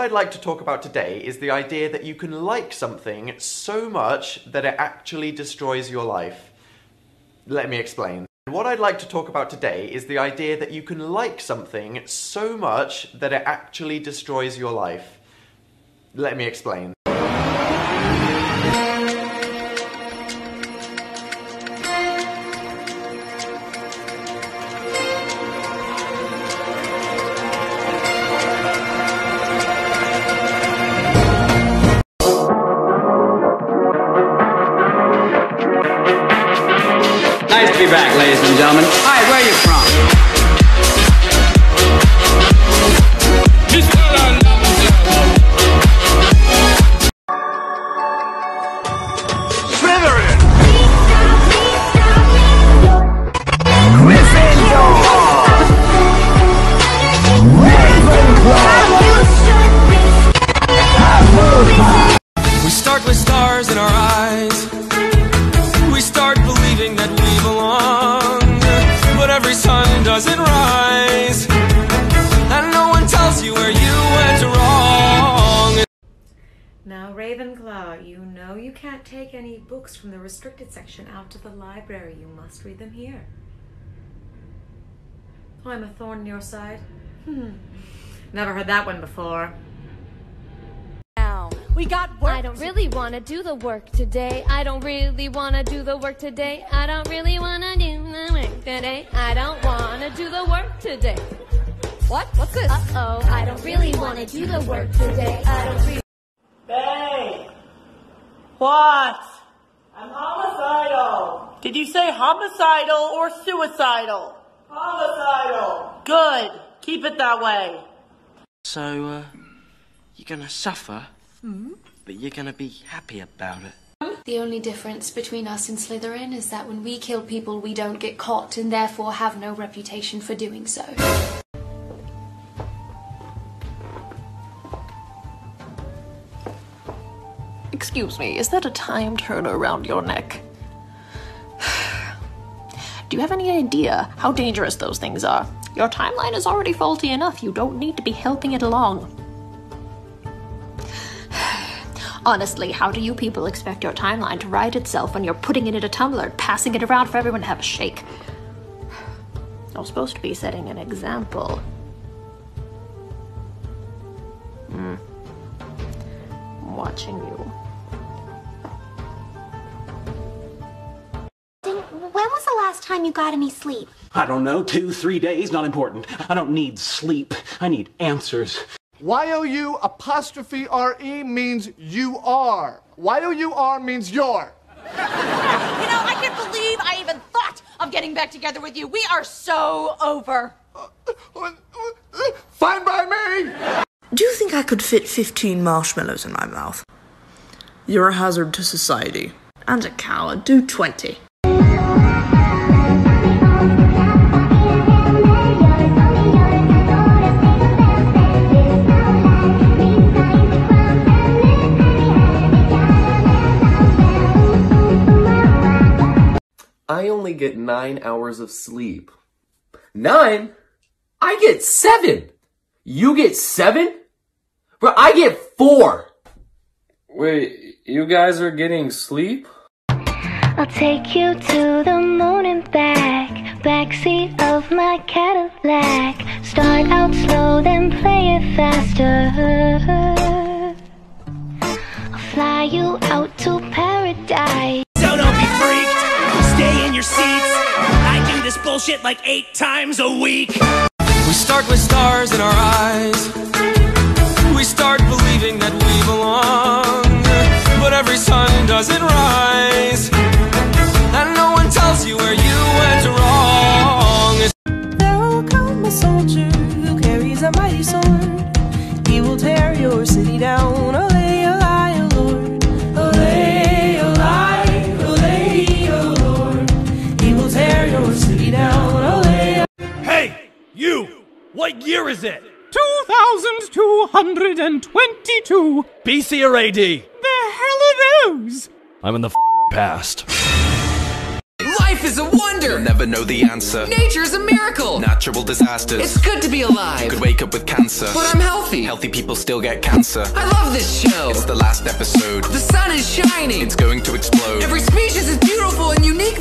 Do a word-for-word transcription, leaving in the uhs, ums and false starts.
I'd like to talk about today is the idea that you can like something so much that it actually destroys your life. Let me explain. What I'd like to talk about today is the idea that you can like something so much that it actually destroys your life. Let me explain. Nice to be back, ladies and gentlemen. Hi, where are you from? Slytherin! Gryffindor! We start with stars in our eyes. We start believing that we belong, but every sun doesn't rise, and no one tells you where you went wrong. Now, Ravenclaw, you know you can't take any books from the restricted section out to the library. You must read them here. Oh, I'm a thorn in your side. Hmm. Never heard that one before. We got work. I don't really want to do the work today. I don't really want to do the work today. I don't really want to do the work today. I don't want to do the work today. What? What's this? Uh-oh. I don't really want to do the work today. I don't really... Babe! What? I'm homicidal. Did you say homicidal or suicidal? Homicidal. Good. Keep it that way. So, uh, you're gonna suffer... Mm-hmm. But you're gonna be happy about it. The only difference between us and Slytherin is that when we kill people, we don't get caught and therefore have no reputation for doing so. Excuse me, is that a time turner around your neck? Do you have any idea how dangerous those things are? Your timeline is already faulty enough. You don't need to be helping it along. Honestly, how do you people expect your timeline to write itself when you're putting it in a tumbler and passing it around for everyone to have a shake? I'm supposed to be setting an example. Hmm. I'm watching you. When was the last time you got any sleep? I don't know, two, three days, not important. I don't need sleep. I need answers. Y O U apostrophe R E means you are. Y O U R means you're. You know, I can't believe I even thought of getting back together with you. We are so over. Fine by me! Do you think I could fit fifteen marshmallows in my mouth? You're a hazard to society. And a coward. Do twenty. I only get nine hours of sleep. Nine? I get seven. You get seven? Bro, I get four. Wait, you guys are getting sleep? I'll take you to the moon and back. Backseat of my Cadillac. Start out slow, then play it faster. I'll fly you out to paradise. So don't be freaked. Stay in your seats. I do this bullshit like eight times a week. We start with stars in our eyes. We start believing that we belong, but every sun doesn't rise, and no one tells you where you went wrong. There will come a soldier who carries a mighty sword. He will tear your city down. Oh, you! What year is it? two thousand two hundred twenty-two! B C or A D? The hell are those? I'm in the f***ing past. Life Life is a wonder. You'll never know the answer. Nature's a miracle. Natural disasters. It's good to be alive. You could wake up with cancer, but I'm healthy. Healthy people still get cancer. I love this show. It's the last episode. The sun is shining. It's going to explode. Every species is beautiful and unique.